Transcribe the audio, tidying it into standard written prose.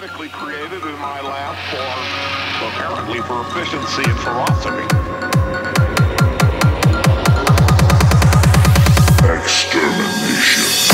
genetically created in my lab for, apparently for efficiency and ferocity. Extermination.